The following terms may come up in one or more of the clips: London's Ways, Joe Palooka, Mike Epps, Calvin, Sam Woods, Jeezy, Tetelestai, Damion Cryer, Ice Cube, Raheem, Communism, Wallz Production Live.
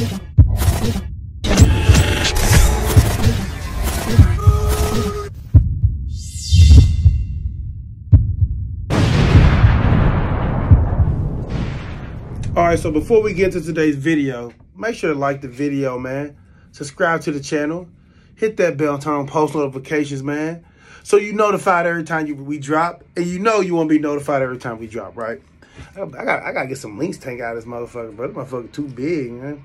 All right, so before we get to today's video, make sure to like the video, man. Subscribe to the channel. Hit that bell, turn on post notifications, man. So you notified every time we drop, and you know you want to be notified every time we drop, right? I gotta get some links tank out of this motherfucker, bro. This motherfucker too big, man.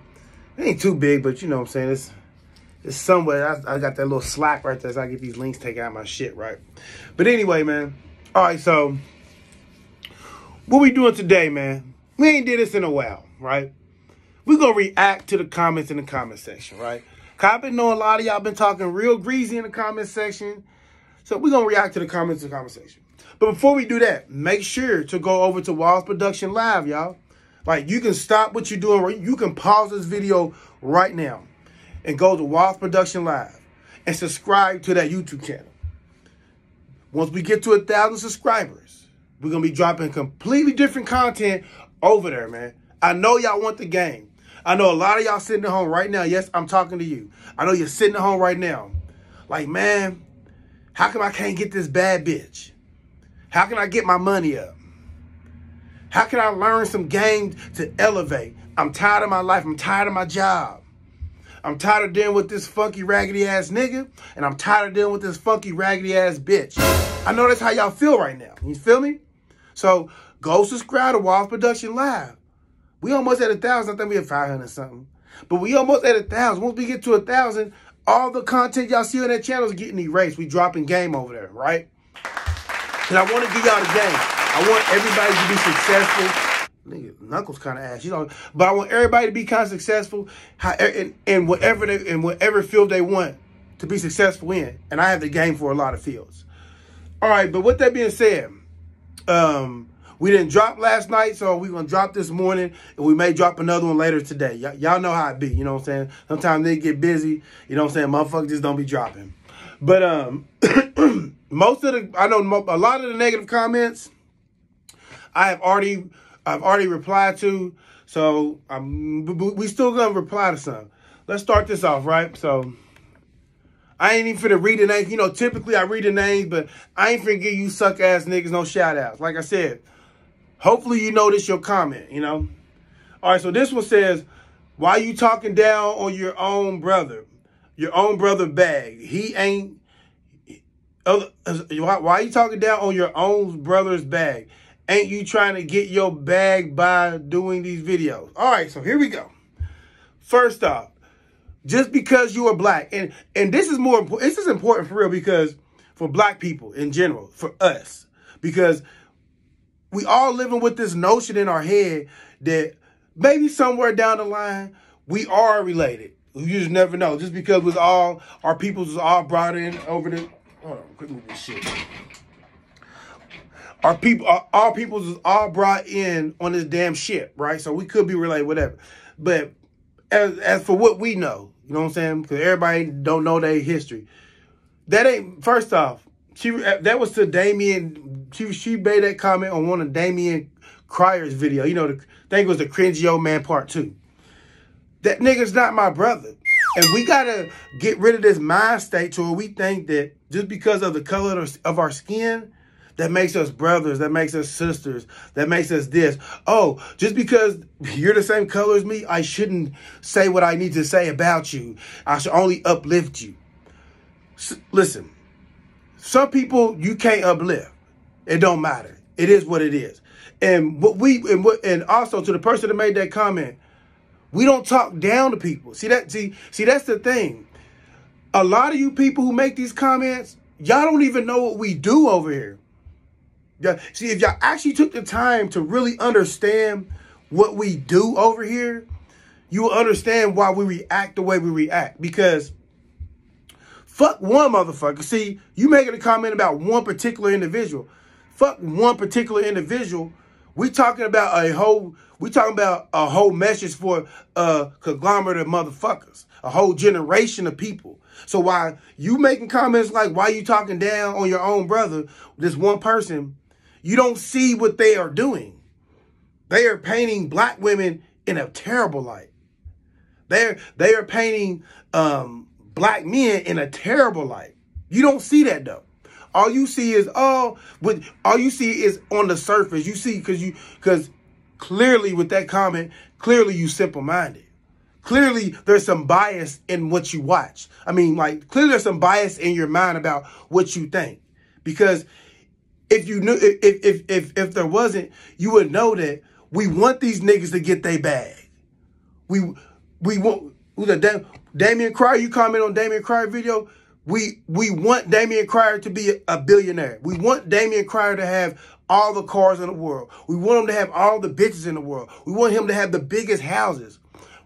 It ain't too big, but you know what I'm saying. It's somewhere. I got that little slack right there, so I get these links taken out of my shit, right? But anyway, man. All right, so what we doing today, man? We ain't did this in a while, right? We're going to react to the comments in the comment section, right? I've been knowing a lot of y'all been talking real greasy in the comment section. So we're going to react to the comments in the comment section. But before we do that, make sure to go over to Wallz Production Live, y'all. Like, you can stop what you're doing. You can pause this video right now and go to Wallz Production Live and subscribe to that YouTube channel. Once we get to 1,000 subscribers, we're going to be dropping completely different content over there, man. I know y'all want the game. I know a lot of y'all sitting at home right now. Yes, I'm talking to you. I know you're sitting at home right now. Like, man, how come I can't get this bad bitch? How can I get my money up? How can I learn some game to elevate? I'm tired of my life. I'm tired of my job. I'm tired of dealing with this funky, raggedy ass nigga. And I'm tired of dealing with this funky, raggedy ass bitch. I know that's how y'all feel right now. You feel me? So go subscribe to Wallz Production Live. We almost at 1,000. I think we at 500 something. But we almost at 1,000. Once we get to 1,000, all the content y'all see on that channel is getting erased. We dropping game over there, right? And I want to give y'all the game. I want everybody to be successful. Nigga, Knuckles kind of ass, you know. But I want everybody to be kind of successful in whatever field they want to be successful in. And I have the game for a lot of fields. All right, but with that being said, we didn't drop last night, so we're going to drop this morning, and we may drop another one later today. Y'all know how it be, you know what I'm saying? Sometimes they get busy, you know what I'm saying? Motherfuckers just don't be dropping. But most of the, I know a lot of the negative comments I've already replied to, so we still going to reply to some. Let's start this off, right? So I ain't even finna read the names. You know, typically I read the names, but I ain't finna give you suck-ass niggas no shout-outs. Like I said, hopefully you notice your comment, you know? All right, so this one says, why you talking down on your own brother? Your own brother bag. He ain't... Why you talking down on your own brother's bag? Ain't you trying to get your bag by doing these videos? All right, so here we go. First off, just because you are black, and this is more important, this is important for real, because for black people in general, for us, because we all living with this notion in our head that maybe somewhere down the line we are related. You just never know. Just because with all our peoples is all brought in over the, hold on, quit moving this shit. Our people, our peoples is all brought in on this damn ship, right? So we could be related, whatever, but as for what we know, you know what I'm saying? Because everybody don't know their history. That ain't, first off, that was to Damion. She made that comment on one of Damion Cryer's video. You know, I think it was the Cringy Old Man Part 2. That nigga's not my brother. And we got to get rid of this mind state to where we think that just because of the color of our skin, that makes us brothers, that makes us sisters, that makes us this. Oh, just because you're the same color as me, I shouldn't say what I need to say about you. I should only uplift you. Listen, some people you can't uplift. It don't matter. It is what it is. And what we and also to the person that made that comment, we don't talk down to people. See that's the thing. A lot of you people who make these comments, y'all don't even know what we do over here. Yeah, see, if y'all actually took the time to really understand what we do over here, you will understand why we react the way we react. Because fuck one motherfucker. See, you making a comment about one particular individual. Fuck one particular individual. We talking about a whole message for a conglomerate of motherfuckers, a whole generation of people. So why you making comments like why you talking down on your own brother, this one person? You don't see what they are doing. They are painting black women in a terrible light. They are painting black men in a terrible light. You don't see that though. All you see is all you see is on the surface. You see because clearly with that comment, clearly you simple-minded. Clearly, there's some bias in what you watch. I mean, like, clearly there's some bias in your mind about what you think. Because if you knew, if there wasn't, you would know that we want these niggas to get their bag. We want Damion Cryer. You comment on Damion Cryer video. We want Damion Cryer to be a billionaire. We want Damion Cryer to have all the cars in the world. We want him to have all the bitches in the world. We want him to have the biggest houses.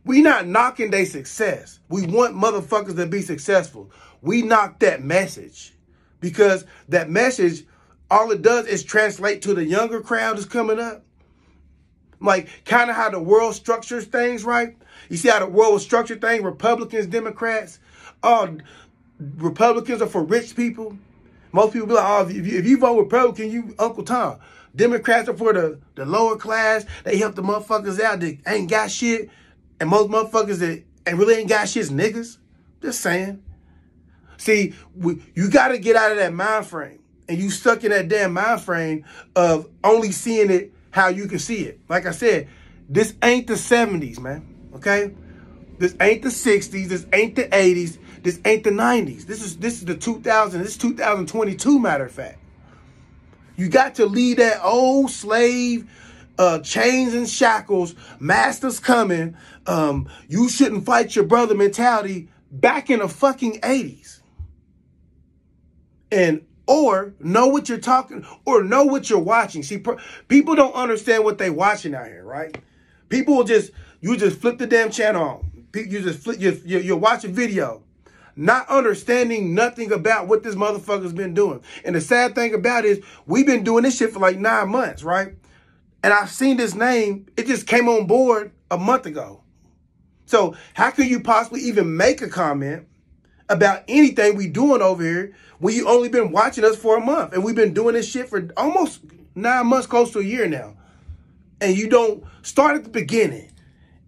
We not knocking their success. We want motherfuckers to be successful. We knock that message because that message, all it does is translate to the younger crowd that's coming up. Like kind of how the world structures things, right? You see how the world structures things, Republicans, Democrats. Republicans are for rich people. Most people be like, oh, if you vote Republican, you Uncle Tom. Democrats are for the lower class. They help the motherfuckers out that ain't got shit. And most motherfuckers that really ain't got shit's niggas. Just saying. See, you got to get out of that mind frame. And you stuck in that damn mind frame of only seeing it how you can see it. Like I said, this ain't the 70s, man. Okay? This ain't the 60s. This ain't the 80s. This ain't the 90s. This is the 2000s. This is 2022, matter of fact. You got to leave that old slave... chains and shackles, masters coming, you shouldn't fight your brother mentality back in the fucking 80s. And, or know what you're talking, or know what you're watching. See, people don't understand what they watching out here, right? People will just, you just flip the damn channel on. You just flip, you're watching video, not understanding nothing about what this motherfucker's been doing. And the sad thing about it is, we've been doing this shit for like 9 months, right? And I've seen this name. It just came on board a month ago. So how can you possibly even make a comment about anything we doing over here when you only been watching us for a month? And we've been doing this shit for almost 9 months, close to a year now. And you don't start at the beginning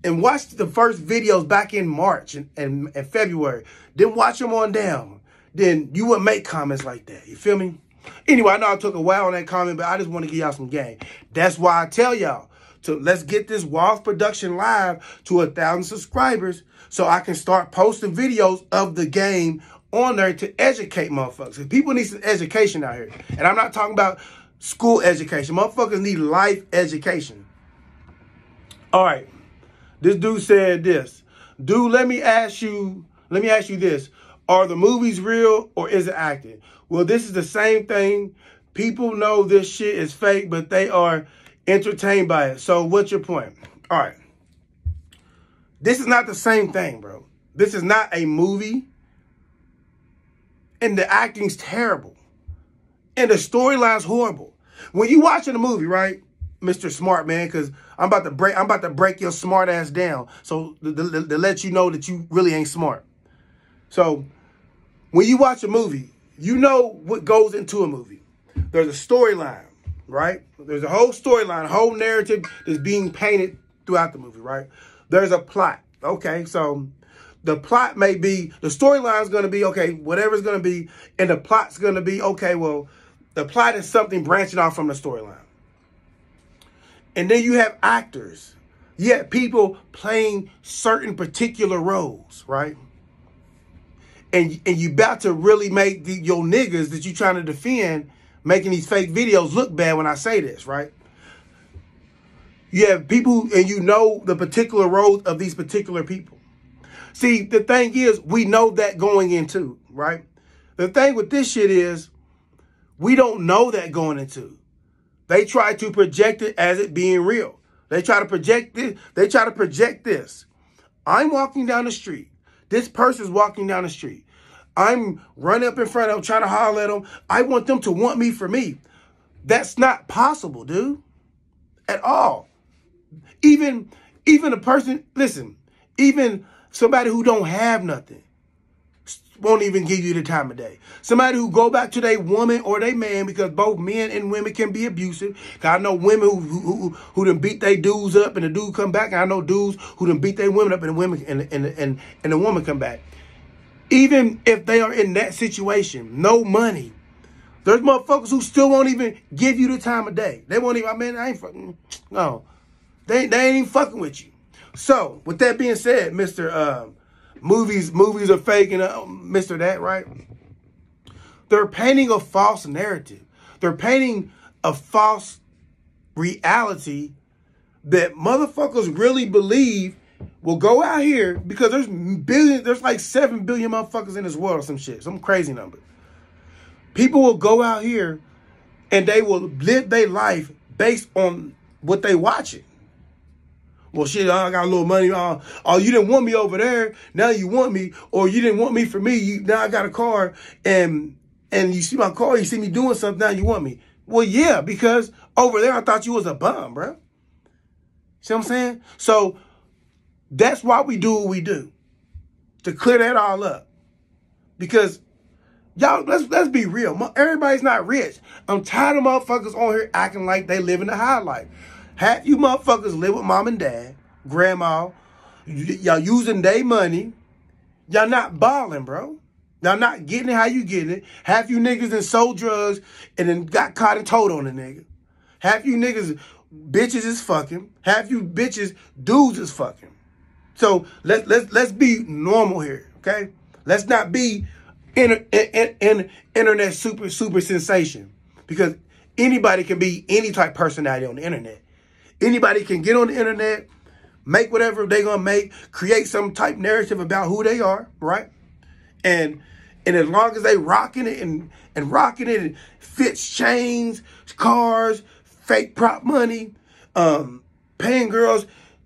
and watch the first videos back in March and February. Then watch them on down. Then you wouldn't make comments like that. You feel me? Anyway, I know I took a while on that comment, but I just want to give y'all some game. That's why I tell y'all to let's get this Wallz Production Live to 1,000 subscribers so I can start posting videos of the game on there to educate motherfuckers. Because people need some education out here. And I'm not talking about school education. Motherfuckers need life education. All right. This dude said this. Dude, let me ask you this. Are the movies real or is it acting? Well, this is the same thing. People know this shit is fake, but they are entertained by it. So what's your point? All right. This is not the same thing, bro. This is not a movie. And the acting's terrible. And the storyline's horrible. When you watching a movie, right, Mr. Smart Man, because I'm about to break your smart ass down. So to let you know that you really ain't smart. So when you watch a movie, you know what goes into a movie. There's a storyline, right? There's a whole storyline, a whole narrative that's being painted throughout the movie, right? There's a plot. Okay, so the plot may be, the storyline's going to be, okay, whatever's going to be, and the plot's going to be, okay, well, the plot is something branching off from the storyline. And then you have actors. You have people playing certain particular roles, right? And you about to really make your niggas that you trying to defend making these fake videos look bad when I say this, right? You have people and you know the particular roles of these particular people. See, the thing is, we know that going into, right? The thing with this shit is we don't know that going into. They try to project it as it being real. They try to project this. They try to project this. I'm walking down the street. This person's walking down the street. I'm running up in front of them, trying to holler at them. I want them to want me for me. That's not possible, dude. At all. Even a person, listen, even somebody who don't have nothing won't even give you the time of day. Somebody who go back to their woman or their man, because both men and women can be abusive. Cause I know women who done beat their dudes up and the dude come back. And I know dudes who done beat their women up and the women and the woman come back. Even if they are in that situation, no money, there's motherfuckers who still won't even give you the time of day. They won't even. I mean, I ain't fucking. No, they ain't even fucking with you. So with that being said, Mr. Movies are fake and Mr. That, right? They're painting a false narrative. They're painting a false reality that motherfuckers really believe will go out here, because there's billions, there's like 7 billion motherfuckers in this world or some shit, some crazy number. People will go out here and they will live their life based on what they watching. Well, shit, I got a little money. Oh, you didn't want me over there. Now you want me. Or you didn't want me for me. Now I got a car. And you see my car. You see me doing something. Now you want me. Well, yeah, because over there I thought you was a bum, bro. See what I'm saying? So that's why we do what we do. To clear that all up. Because, y'all, let's be real. Everybody's not rich. I'm tired of motherfuckers on here acting like they living the high life. Half you motherfuckers live with mom and dad, grandma. Y'all using their money. Y'all not balling, bro. Y'all not getting it how you getting it. Half you niggas then sold drugs and then got caught and told on a nigga. Half you niggas, bitches is fucking. Half you bitches, dudes is fucking. So let's be normal here, okay? Let's not be internet super sensation, because anybody can be any type of personality on the internet. Anybody can get on the internet, make whatever they're going to make, create some type narrative about who they are, right? And as long as they rocking it and rocking it and fits chains, cars, fake prop money, paying girls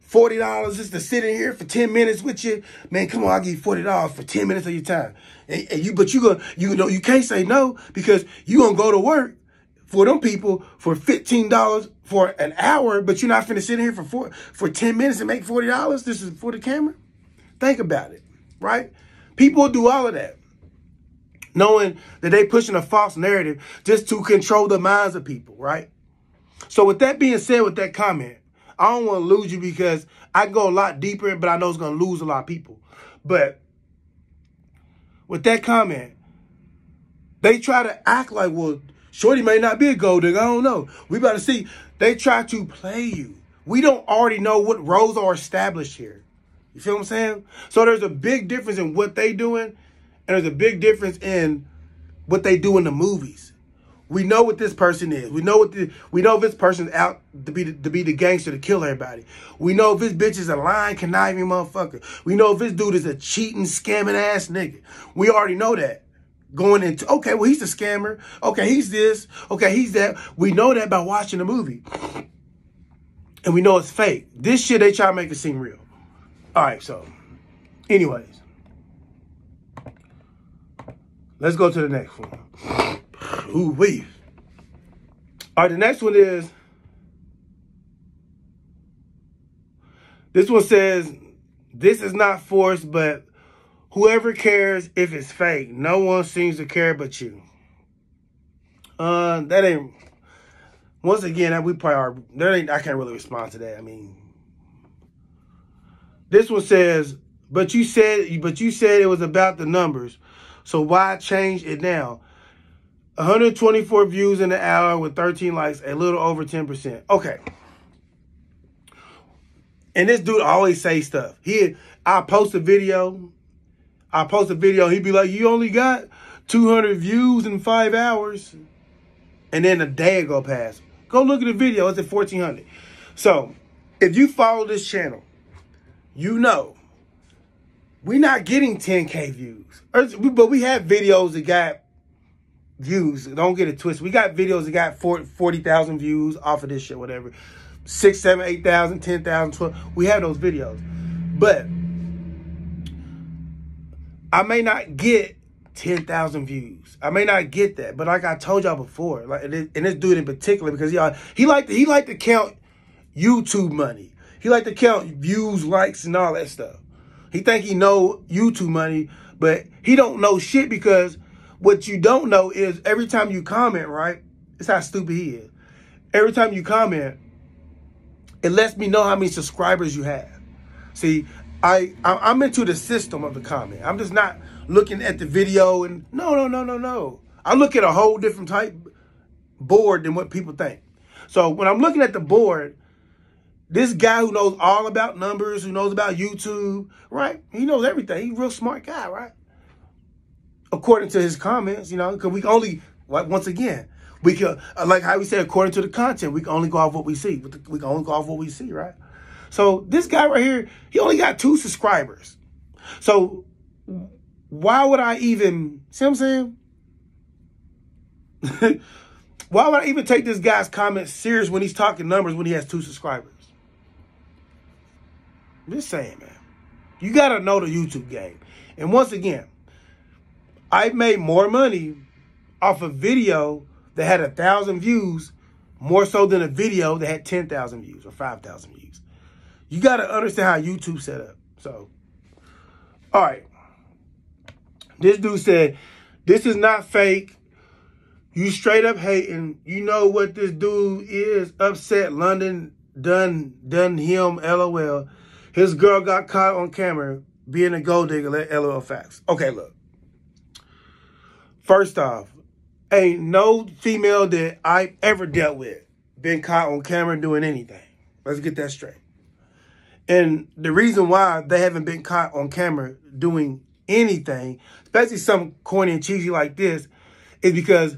$40 just to sit in here for 10 minutes with you. Man, come on, I'll give you $40 for 10 minutes of your time. But you can't say no, because you going to go to work for them people for $15 for an hour, but you're not finna sit here for 10 minutes and make $40. This is for the camera. Think about it, right? People do all of that, knowing that they pushing a false narrative just to control the minds of people, right? So with that being said, with that comment, I don't want to lose you, because I go a lot deeper, but I know it's going to lose a lot of people. But with that comment, they try to act like, well, shorty may not be a gold digger. I don't know. We about to see. They try to play you. We don't already know what roles are established here. You feel what I'm saying? So there's a big difference in what they doing, and there's a big difference in what they do in the movies. We know what this person is. We know what we know if this person's out to be the gangster to kill everybody. We know if this bitch is a lying, conniving motherfucker. We know if this dude is a cheating, scamming ass nigga. We already know that. Going into, okay, well, he's a scammer. Okay, he's this. Okay, he's that. We know that by watching the movie. And we know it's fake. This shit, they try to make it seem real. All right, so anyways. Let's go to the next one. Ooh-wee. All right, the next one is, this one says, this is not forced, but whoever cares if it's fake. No one seems to care but you. That ain't, once again, we probably are, that ain't, I can't really respond to that. I mean, this one says, but you said it was about the numbers, so why change it now? 124 views in an hour with 13 likes, a little over 10%. Okay. And this dude always say stuff. I post a video, he'd be like, you only got 200 views in 5 hours. And then a day go past. Go look at the video, it's at 1,400. So, if you follow this channel, you know, we're not getting 10K views. But we have videos that got views. Don't get it twisted. We got videos that got 40,000 views off of this shit, whatever. 6, 7, 8,000, 10,000, 12. We have those videos. But I may not get 10,000 views. I may not get that, but like I told y'all before, like, and this dude in particular, because y'all, he liked to count YouTube money. He liked to count views, likes, and all that stuff. He think he know YouTube money, But he don't know shit, because what you don't know is every time you comment, right? It's how stupid he is. Every time you comment, it lets me know how many subscribers you have. See, I'm into the system of the comment. I'm just not looking at the video and no. I look at a whole different type board than what people think. So when I'm looking at the board, this guy who knows all about numbers, who knows about YouTube, right? He knows everything. He's a real smart guy, right? According to his comments, you know, because we only, like, once again, we can, like how we said, according to the content, we can only go off what we see. We can only go off what we see, right? So this guy right here, he only got 2 subscribers. So why would I even, see what I'm saying? Why would I even take this guy's comments serious when he's talking numbers when he has 2 subscribers? I'm just saying, man. You got to know the YouTube game. And once again, I made more money off a video that had 1,000 views more so than a video that had 10,000 views or 5,000 views. You got to understand how YouTube set up. So, all right. This dude said, this is not fake. You straight up hating. You know what this dude is. Upset London done him, LOL. His girl got caught on camera being a gold digger, LOL facts. Okay, look. First off, ain't no female that I've ever dealt with been caught on camera doing anything. Let's get that straight. And the reason why they haven't been caught on camera doing anything, especially something corny and cheesy like this, is because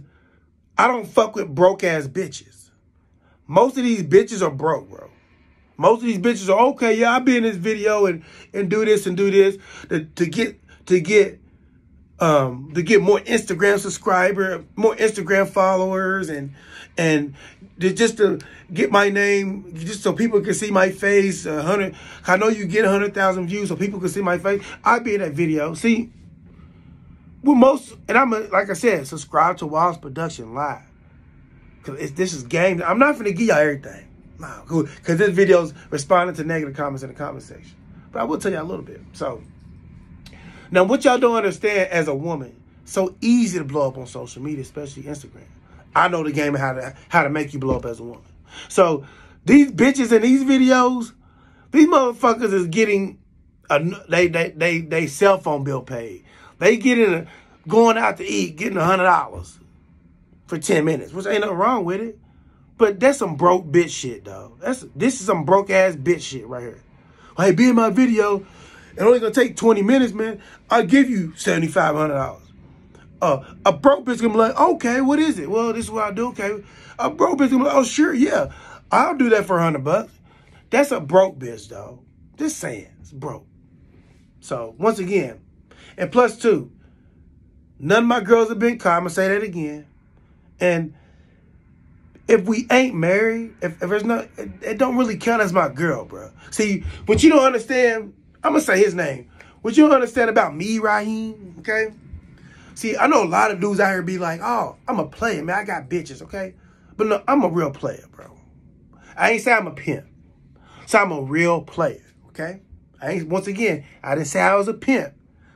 I don't fuck with broke-ass bitches. Most of these bitches are broke, bro. Most of these bitches are, okay, yeah, I'll be in this video and do this and do this to get more Instagram subscriber, more Instagram followers, and just to get my name, just so people can see my face. 100, I know you get 100,000 views so people can see my face. I'll be in that video. See, with most, and I'm, like I said, subscribe to Wallz Production Live. Because this is game. I'm not finna give y'all everything. Nah, cool. Because this video's responding to negative comments in the comment section. But I will tell you a little bit. So, now what y'all don't understand as a woman, so easy to blow up on social media, especially Instagram. I know the game of how to make you blow up as a woman. So, these bitches in these videos, these motherfuckers is getting they cell phone bill paid. They going out to eat, getting $100 for 10 minutes, which ain't nothing wrong with it. But that's some broke bitch shit, though. This is some broke-ass bitch shit right here. Hey, be in my video. It only going to take 20 minutes, man. I'll give you $7,500. A broke bitch going to be like, okay, what is it? Well, this is what I do, okay. A broke bitch going to be like, oh, sure, yeah. I'll do that for $100. That's a broke bitch, though. Just saying, it's broke. So, once again, and plus, too, none of my girls have been caught. I'm going to say that again. And if we ain't married, if there's no, it don't really count as my girl, bro. See, what you don't understand, I'm going to say his name. What you don't understand about me, Raheem, okay? See, I know a lot of dudes out here be like, oh, I'm a player, man. I got bitches, okay? But no, I'm a real player, bro. I ain't say I'm a pimp. So I'm a real player, okay? Once again, I didn't say I was a pimp.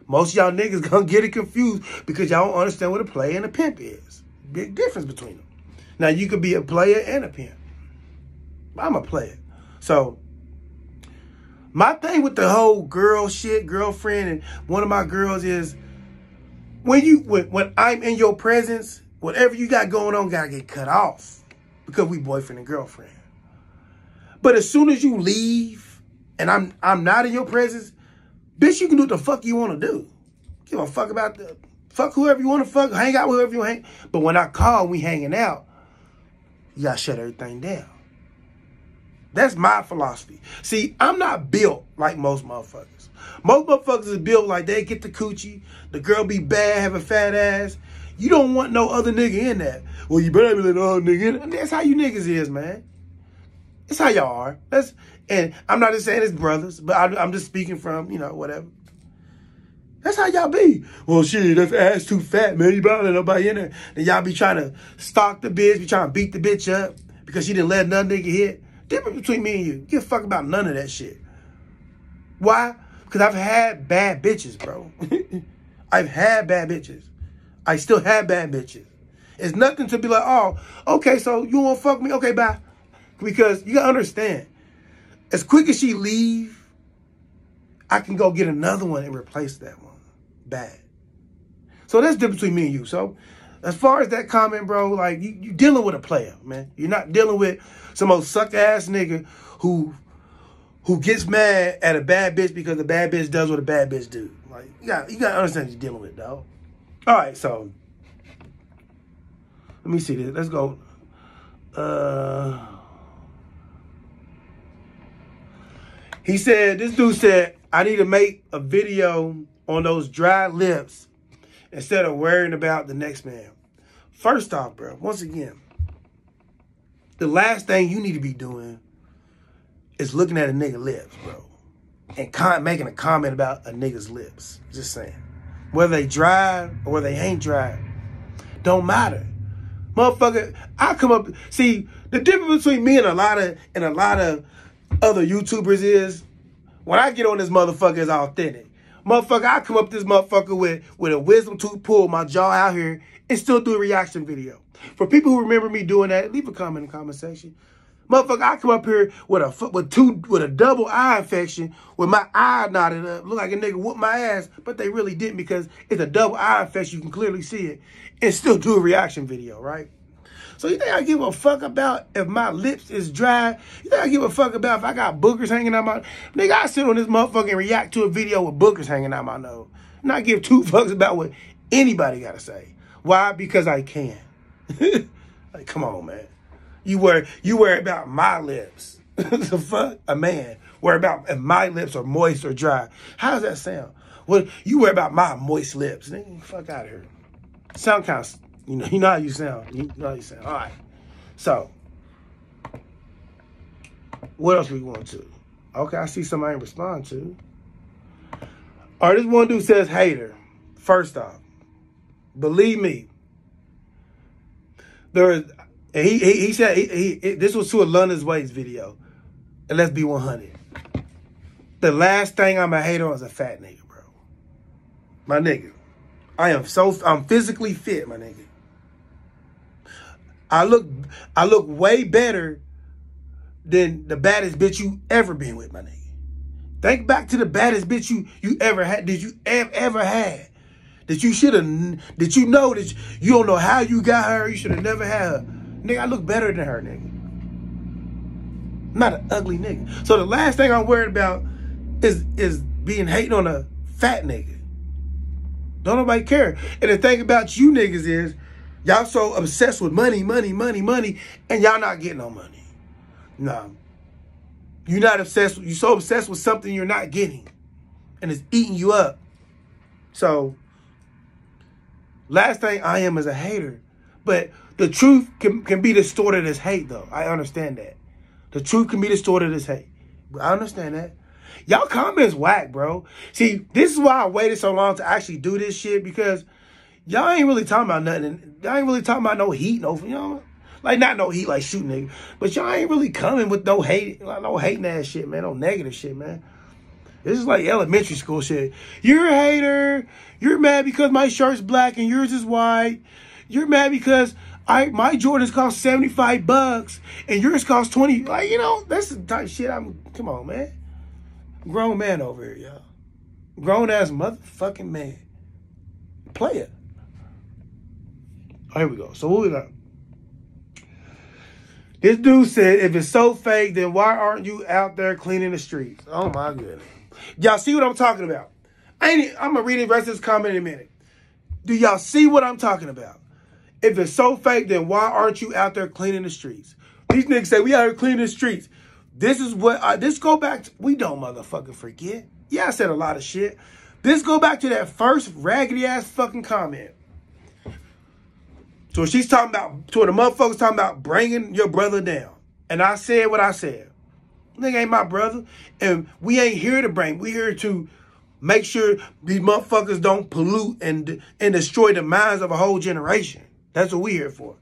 Most of y'all niggas going to get it confused because y'all don't understand what a player and a pimp is. Big difference between them. Now, you could be a player and a pimp. I'm a player. So, my thing with the whole girl shit, girlfriend, and one of my girls is, when I'm in your presence, whatever you got going on got to get cut off because we boyfriend and girlfriend. But as soon as you leave and I'm not in your presence, bitch, you can do what the fuck you want to do. Give a fuck about the, fuck whoever you want to fuck, hang out with whoever you hang. But when I call, we hanging out. You gotta shut everything down. That's my philosophy. See, I'm not built like most motherfuckers. Most motherfuckers is built like they get the coochie, the girl be bad, have a fat ass. You don't want no other nigga in that. Well, you better be no other nigga in that. That's how you niggas is, man. That's how y'all are. And I'm not just saying it's brothers, but I'm just speaking from, you know, whatever. That's how y'all be. Well, shit, that's ass too fat, man. You better let nobody in there. Then y'all be trying to stalk the bitch, be trying to beat the bitch up because she didn't let another nigga hit. Difference between me and you. Give a fuck about none of that shit. Why? Because I've had bad bitches, bro. I've had bad bitches. I still have bad bitches. It's nothing to be like, oh, okay, so you won't fuck me? Okay, bye. Because you got to understand, as quick as she leave, I can go get another one and replace that one. Bad. So that's the difference between me and you. So as far as that comment, bro, like, you're dealing with a player, man. You're not dealing with some old suck-ass nigga who gets mad at a bad bitch because the bad bitch does what a bad bitch do. Like, you gotta understand what you're dealing with, dog. All right, so let me see this. Let's go. He said, this dude said, I need to make a video on those dry lips instead of worrying about the next man. First off, bro, once again, the last thing you need to be doing is looking at a nigga's lips, bro, and making a comment about a nigga's lips. Just saying. Whether they dry or whether they ain't dry, don't matter. Motherfucker, I come up... See, the difference between me and a lot of other YouTubers is when I get on this motherfucker, it's authentic. Motherfucker, I come up this motherfucker with a wisdom tooth pull, my jaw out here, and still do a reaction video. For people who remember me doing that, leave a comment in the comment section. Motherfucker, I come up here with a double eye infection, with my eye knotted up, look like a nigga whooped my ass, but they really didn't because it's a double eye infection, you can clearly see it, and still do a reaction video, right? So you think I give a fuck about if my lips is dry? You think I give a fuck about if I got boogers hanging out my... Nigga, I sit on this motherfucker and react to a video with boogers hanging out my nose. Not give two fucks about what anybody got to say. Why? Because I can. Like, come on, man. You worry about my lips. The fuck? A man worry about if my lips are moist or dry. How does that sound? Well, you worry about my moist lips. Nigga, fuck out of here. Sound kind of... You know how you sound. You know how you sound. All right. So, what else we going to? Okay, I see somebody respond to. All right, this one dude says hater. First off, believe me, there is... He said this was to a London's Ways video. And let's be 100. The last thing I'm a hater on is a fat nigga, bro. My nigga. I'm physically fit, my nigga. I look way better than the baddest bitch you ever been with, my nigga. Think back to the baddest bitch you ever had, that you ever had. That you should have, that you know, that you don't know how you got her, you should have never had her. Nigga, I look better than her, nigga. I'm not an ugly nigga. So the last thing I'm worried about is being hating on a fat nigga. Don't nobody care. And the thing about you niggas is, y'all so obsessed with money, and y'all not getting no money. Nah. You're not obsessed. You're so obsessed with something you're not getting. And it's eating you up. So, last thing I am is a hater. But the truth can be distorted as hate, though. I understand that. The truth can be distorted as hate. I understand that. Y'all comments whack, bro. See, this is why I waited so long to actually do this shit, because y'all ain't really talking about nothing. Y'all ain't really talking about no heat, no, you know, like not no heat, like shooting nigga. But y'all ain't really coming with no hate, like no hating ass shit, man, no negative shit, man. This is like elementary school shit. You're a hater. You're mad because my shirt's black and yours is white. You're mad because my Jordans cost $75 and yours cost $20. Like, you know, that's the type of shit I'm. Come on, man. Grown man over here, y'all. Grown ass motherfucking man. Player. Oh, here we go. So what we got? This dude said, if it's so fake, then why aren't you out there cleaning the streets? Oh my goodness. Y'all see what I'm talking about? I'm gonna read the rest of this comment in a minute. Do y'all see what I'm talking about? If it's so fake, then why aren't you out there cleaning the streets? These niggas say we out here cleaning the streets. This is what, this go back to, we don't motherfucking forget. Yeah, I said a lot of shit. This go back to that first raggedy ass fucking comment. So she's talking about, to the motherfuckers talking about bringing your brother down. And I said what I said. Nigga ain't my brother. And we ain't here to bring, we here to make sure these motherfuckers don't pollute and destroy the minds of a whole generation. That's what we here for.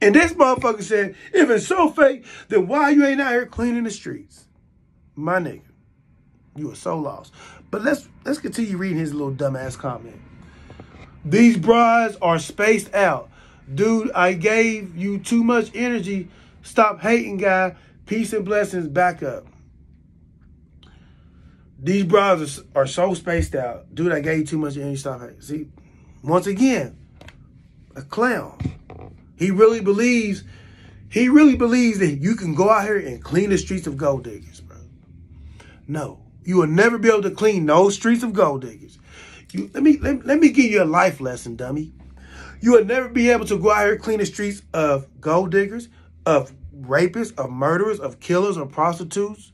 And this motherfucker said, if it's so fake, then why you ain't out here cleaning the streets? My nigga, you are so lost. But let's continue reading his little dumbass comment. These brides are spaced out. Dude, I gave you too much energy. Stop hating, guy. Peace and blessings. Back up. These brides are so spaced out. Dude, I gave you too much energy. Stop hating. See, once again, a clown. He really believes that you can go out here and clean the streets of gold diggers, bro. No, you will never be able to clean those streets of gold diggers. Let me give you a life lesson, dummy. You will never be able to go out here and clean the streets of gold diggers, of rapists, of murderers, of killers, of prostitutes,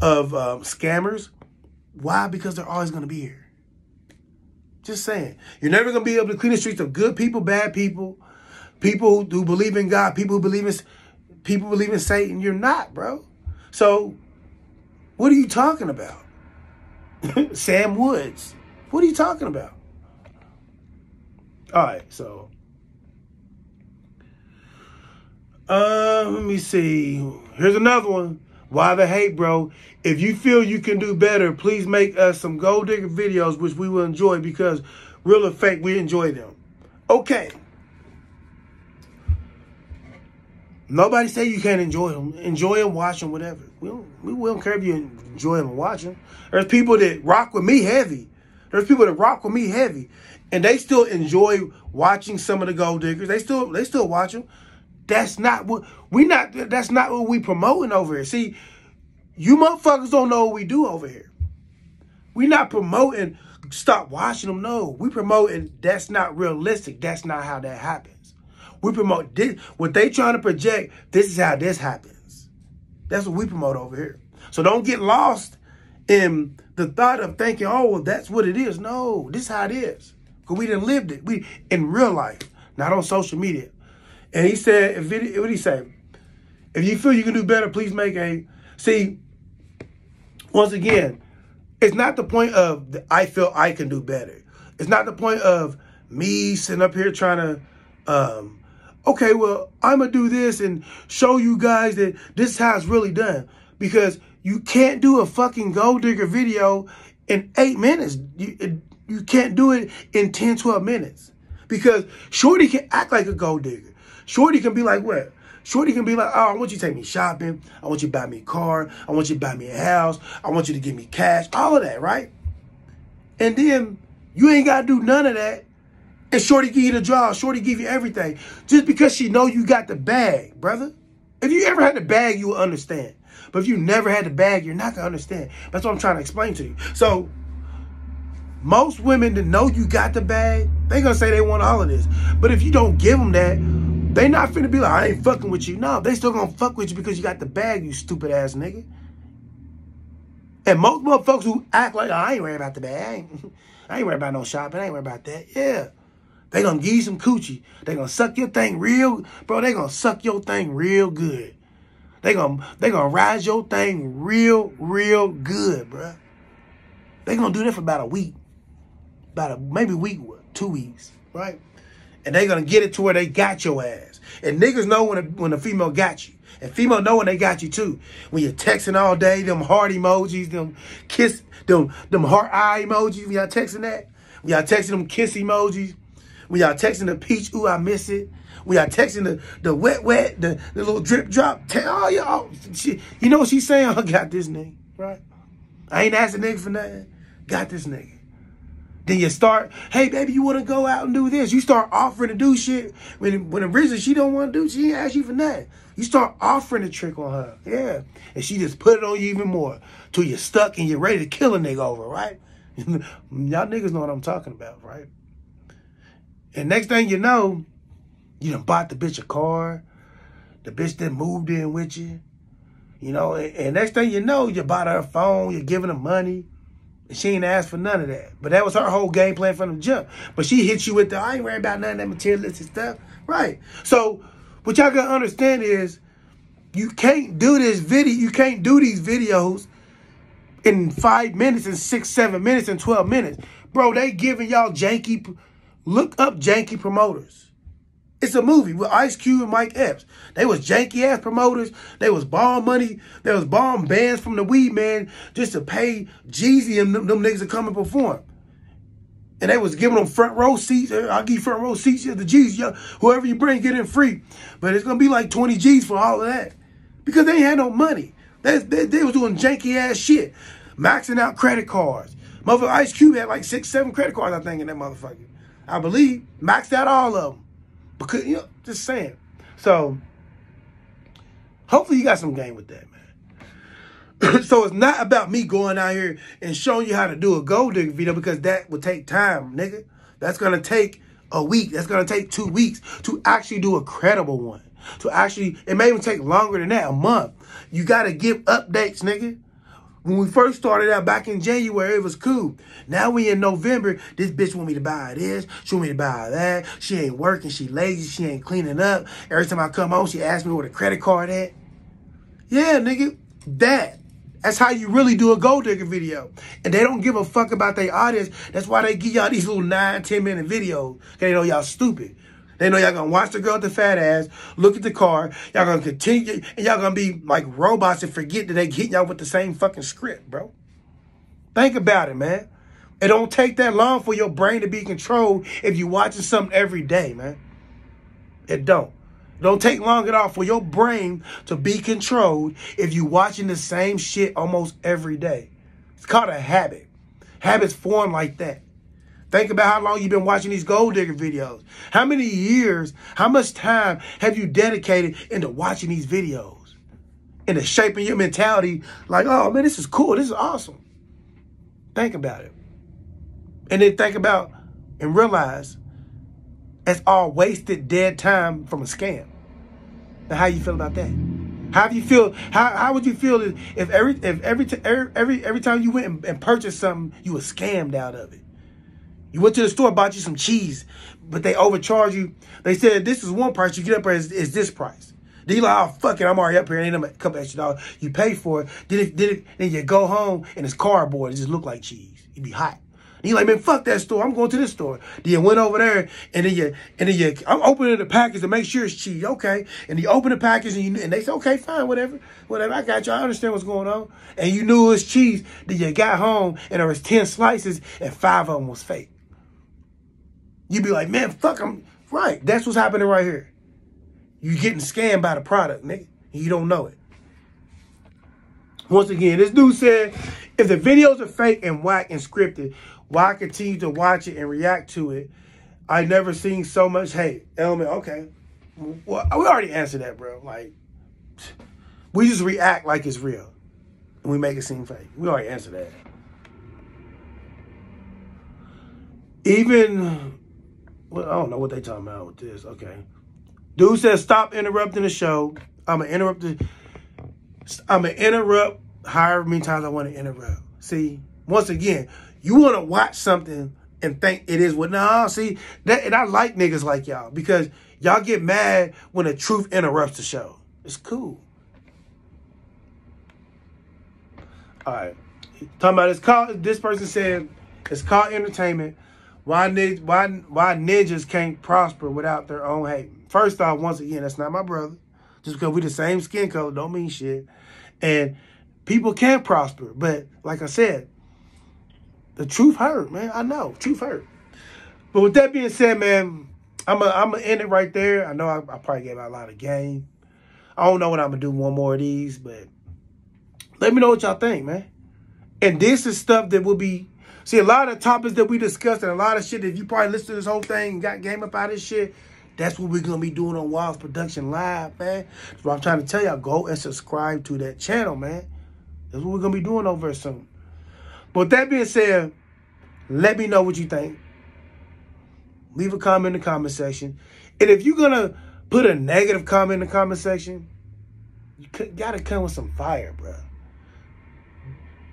of scammers. Why? Because they're always going to be here. Just saying. You're never going to be able to clean the streets of good people, bad people, people who believe in God, people who believe in Satan. You're not, bro. So what are you talking about? Sam Woods. What are you talking about? All right, so let me see. Here's another one. Why the hate, bro? If you feel you can do better, please make us some gold digger videos, which we will enjoy because real or fake, we enjoy them. Okay. Nobody say you can't enjoy them. Enjoy them, watch them, whatever. We don't care if you enjoy them and watch them. There's people that rock with me heavy. There's people that rock with me heavy, and they still enjoy watching some of the gold diggers. They still watch them. That's not what we promoting over here. See, you motherfuckers don't know what we do over here. We not promoting stop watching them. No, we promoting that's not realistic. That's not how that happens. We promote this. What they trying to project. This is how this happens. That's what we promote over here. So don't get lost in the thought of thinking, oh, well, that's what it is. No, this is how it is. Because we done lived it. We in real life, not on social media. And he said, what did he say? If you feel you can do better, please make a... See, once again, it's not the point of the, I feel I can do better. It's not the point of me sitting up here trying to, okay, well, I'm going to do this and show you guys that this is how it's really done. Because... you can't do a fucking gold digger video in 8 minutes. You can't do it in 10, 12 minutes. Because Shorty can act like a gold digger. Shorty can be like what? Shorty can be like, oh, I want you to take me shopping. I want you to buy me a car. I want you to buy me a house. I want you to give me cash. All of that, right? And then you ain't got to do none of that. And Shorty give you the job. Shorty give you everything. Just because she know you got the bag, brother. If you ever had the bag, you will understand. But if you never had the bag, you're not going to understand. That's what I'm trying to explain to you. So, most women that know you got the bag, they're going to say they want all of this. But if you don't give them that, they not finna be like, I ain't fucking with you. No, they still going to fuck with you because you got the bag, you stupid ass nigga. And most motherfuckers who act like, oh, I ain't worried about the bag. I ain't worried about no shopping. I ain't worried about that. Yeah. They going to give you some coochie. They going to suck your thing real. Bro, they going to suck your thing real good. They gonna ride your thing real good, bruh. They gonna do that for about a week. Maybe a week, 2 weeks, right? And they gonna get it to where they got your ass. And niggas know when a female got you. And female know when they got you too. When you're texting all day, them heart emojis, them kiss, them heart eye emojis, when y'all texting that. When y'all texting them kiss emojis. When y'all texting the peach, ooh, I miss it. When y'all texting the wet, the little drip drop. Tell y'all, you know what she's saying? I got this nigga, right? I ain't asking nigga for nothing. Got this nigga. Then you start, hey, baby, you want to go out and do this? You start offering to do shit when originally she don't want to do, she ain't ask you for nothing. You start offering a trick on her, yeah. And she just put it on you even more till you're stuck and you're ready to kill a nigga over, right? Y'all niggas know what I'm talking about, right? And next thing you know, you done bought the bitch a car. The bitch done moved in with you. You know, and next thing you know, you bought her a phone, you're giving her money. And she ain't asked for none of that. But that was her whole game plan from the jump. But she hit you with the, I ain't worried about none of that materialistic stuff. Right. So what y'all gotta understand is you can't do this video, you can't do these videos in 5 minutes, in 6, 7 minutes, in 12 minutes. Bro, they giving y'all janky, look up janky promoters. It's a movie with Ice Cube and Mike Epps. They was janky-ass promoters. They was borrowing money. They was borrowing bands from the weed man just to pay Jeezy and them niggas to come and perform. And they was giving them front row seats. I'll give you front row seats. The G's, whoever you bring, get in free. But it's going to be like 20 G's for all of that. Because they ain't had no money. They was doing janky-ass shit. Maxing out credit cards. Motherfucker, Ice Cube had like 6, 7 credit cards, I think, in that motherfucker. I believe. Maxed out all of them. Because, you know, just saying. So, hopefully you got some game with that, man. So, it's not about me going out here and showing you how to do a gold digger video, because that will take time, nigga. That's going to take a week. That's going to take 2 weeks to actually do a credible one. To actually, it may even take longer than that, a month. You got to give updates, nigga. When we first started out back in January, it was cool. Now we in November, this bitch want me to buy this, she want me to buy that. She ain't working, she lazy, she ain't cleaning up. Every time I come home, she asks me where the credit card at. Yeah, nigga, that's how you really do a gold digger video. And they don't give a fuck about their audience. That's why they give y'all these little 9, 10-minute videos. They know y'all stupid. They know y'all gonna watch the girl with the fat ass, look at the car, y'all gonna continue, and y'all gonna be like robots and forget that they hit y'all with the same fucking script, bro. Think about it, man. It don't take that long for your brain to be controlled if you watching something every day, man. It don't. It don't take long at all for your brain to be controlled if you watching the same shit almost every day. It's called a habit. Habits form like that. Think about how long you've been watching these gold digger videos. How many years, how much time have you dedicated into watching these videos? Into shaping your mentality like, oh, man, this is cool. This is awesome. Think about it. And then think about and realize that's all wasted dead time from a scam. Now, how you feel about that? How do you feel? How would you feel if every time you went and purchased something, you were scammed out of it? You went to the store, bought you some cheese, but they overcharged you. They said, this is one price. You get up there, it's this price. Then you're like, oh, fuck it. I'm already up here. It ain't a couple extra dollars. You pay for it. Then you go home, and it's cardboard. It just look like cheese. It'd be hot. And you're like, man, fuck that store. I'm going to this store. Then you went over there, and then I'm opening the package to make sure it's cheese. Okay. And you open the package, and they say, okay, fine, whatever. I got you. I understand what's going on. And you knew it was cheese. Then you got home, and there was 10 slices, and 5 of them was fake. You'd be like, man, fuck, I'm right. That's what's happening right here. You getting scammed by the product, nigga. You don't know it. Once again, this dude said, if the videos are fake and whack and scripted, why continue to watch it and react to it? I never seen so much hate. Element, okay. Well, we already answered that, bro. Like, we just react like it's real. And we make it seem fake. We already answered that. Even... Well, I don't know what they talking about with this. Okay. Dude says, stop interrupting the show. I'm going to interrupt however many times I want to interrupt. See, once again, you want to watch something and think it is what... Nah, see, that, and I like niggas like y'all because y'all get mad when the truth interrupts the show. It's cool. All right. Talking about it's called... This person said, it's called entertainment. Why ninjas can't prosper without their own hate? First off, once again, that's not my brother. Just because we the same skin color don't mean shit. And people can prosper. But like I said, the truth hurt, man. I know. Truth hurt. But with that being said, man, I'm going to end it right there. I know I probably gave out a lot of game. I don't know when I'm going to do one more of these. But let me know what y'all think, man. And this is stuff that will be... See, a lot of topics that we discussed and a lot of shit, if you probably listened to this whole thing and got game up out of this shit, that's what we're going to be doing on Wallz Production Live, man. That's what I'm trying to tell y'all. Go and subscribe to that channel, man. That's what we're going to be doing over there soon. But with that being said, let me know what you think. Leave a comment in the comment section. And if you're going to put a negative comment in the comment section, you got to come with some fire, bro.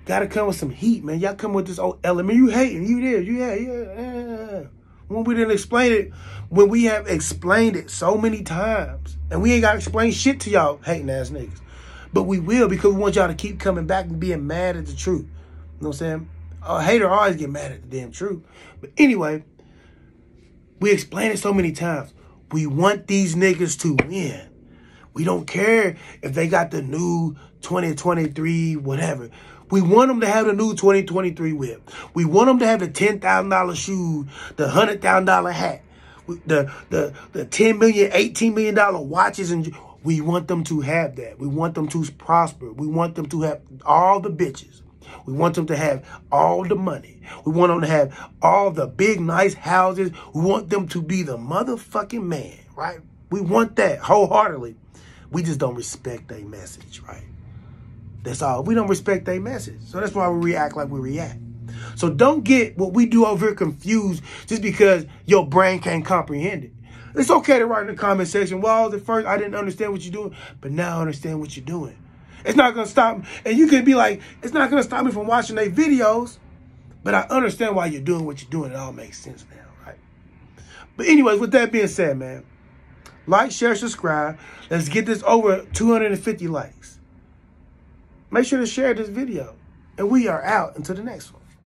Gotta come with some heat, man. Y'all come with this old element. You hating. You there. Yeah. When we didn't explain it, when we have explained it so many times. And we ain't gotta explain shit to y'all hating ass niggas. But we will because we want y'all to keep coming back and being mad at the truth. You know what I'm saying? A hater always get mad at the damn truth. But anyway, we explain it so many times. We want these niggas to win. We don't care if they got the new 2023 whatever. We want them to have the new 2023 whip. We want them to have the $10,000 shoe, the $100,000 hat, the $10 million, $18 million watches. And we want them to have that. We want them to prosper. We want them to have all the bitches. We want them to have all the money. We want them to have all the big, nice houses. We want them to be the motherfucking man, right? We want that wholeheartedly. We just don't respect their message, right? That's all. We don't respect their message. So that's why we react like we react. So don't get what we do over here confused just because your brain can't comprehend it. It's okay to write in the comment section, Wallz, at first I didn't understand what you're doing, but now I understand what you're doing. It's not going to stop me. And you can be like, it's not going to stop me from watching their videos, but I understand why you're doing what you're doing. It all makes sense now, right? But anyways, with that being said, man, like, share, subscribe. Let's get this over 250 likes. Make sure to share this video. And we are out until the next one.